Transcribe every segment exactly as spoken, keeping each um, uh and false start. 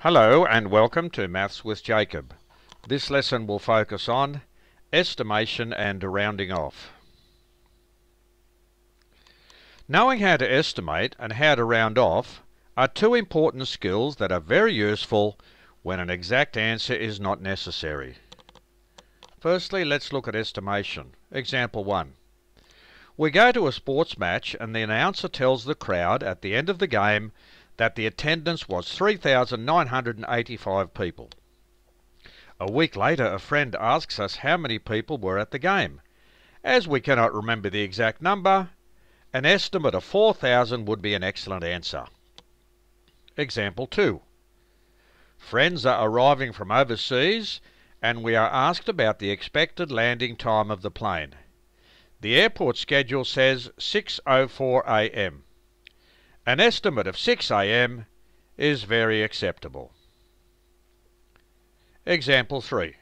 Hello and welcome to Maths with Jacob. This lesson will focus on estimation and rounding off. Knowing how to estimate and how to round off are two important skills that are very useful when an exact answer is not necessary. Firstly, let's look at estimation. Example one. We go to a sports match and the announcer tells the crowd at the end of the game that the attendance was three thousand nine hundred eighty-five people. A week later, a friend asks us how many people were at the game. As we cannot remember the exact number, an estimate of four thousand would be an excellent answer. Example two. Friends are arriving from overseas and we are asked about the expected landing time of the plane. The airport schedule says six oh four a m An estimate of six a m is very acceptable. Example three.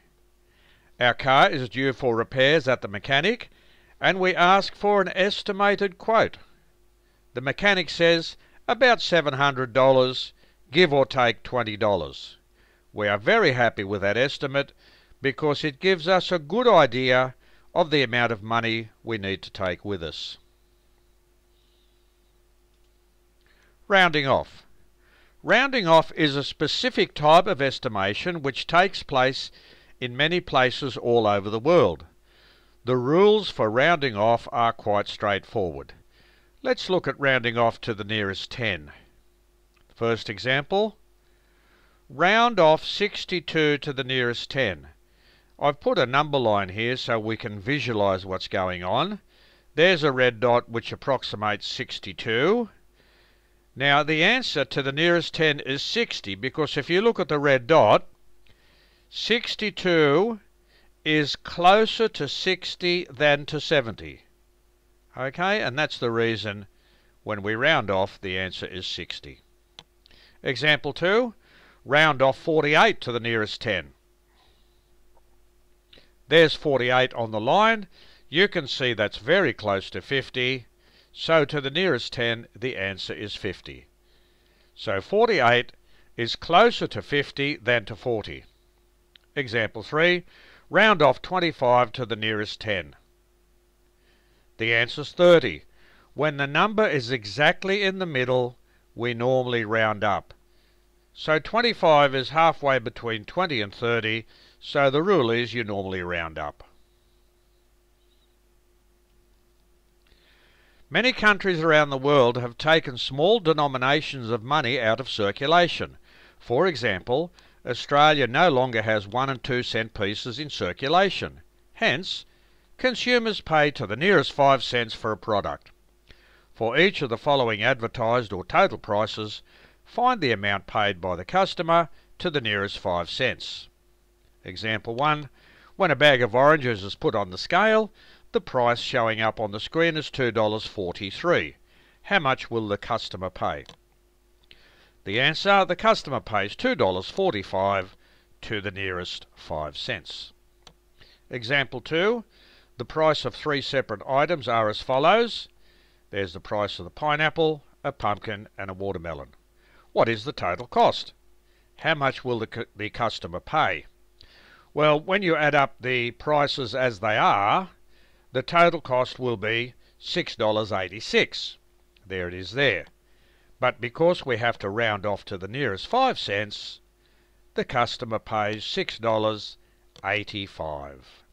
Our car is due for repairs at the mechanic and we ask for an estimated quote. The mechanic says about seven hundred dollars, give or take twenty dollars. We are very happy with that estimate because it gives us a good idea of the amount of money we need to take with us. Rounding off. Rounding off is a specific type of estimation which takes place in many places all over the world. The rules for rounding off are quite straightforward. Let's look at rounding off to the nearest ten. First example, round off sixty-two to the nearest ten. I've put a number line here so we can visualize what's going on. There's a red dot which approximates sixty-two. Now the answer to the nearest ten is sixty, because if you look at the red dot, sixty-two is closer to sixty than to seventy. Okay, and that's the reason when we round off the answer is sixty. Example two, round off forty-eight to the nearest ten. There's forty-eight on the line. You can see that's very close to fifty. So to the nearest ten, the answer is fifty. So forty-eight is closer to fifty than to forty. Example three, round off twenty-five to the nearest ten. The answer's thirty. When the number is exactly in the middle, we normally round up. So twenty-five is halfway between twenty and thirty, so the rule is you normally round up. Many countries around the world have taken small denominations of money out of circulation. For example, Australia no longer has one and two cent pieces in circulation. Hence, consumers pay to the nearest five cents for a product. For each of the following advertised or total prices, find the amount paid by the customer to the nearest five cents. Example one. When a bag of oranges is put on the scale, the price showing up on the screen is two dollars forty-three. How much will the customer pay? The answer, the customer pays two dollars forty-five to the nearest five cents. Example two, the price of three separate items are as follows. There's the price of the pineapple, a pumpkin and a watermelon. What is the total cost? How much will the, cu the customer pay? Well, when you add up the prices as they are, the total cost will be six dollars eighty-six. There it is there. But because we have to round off to the nearest five cents, the customer pays six dollars eighty-five.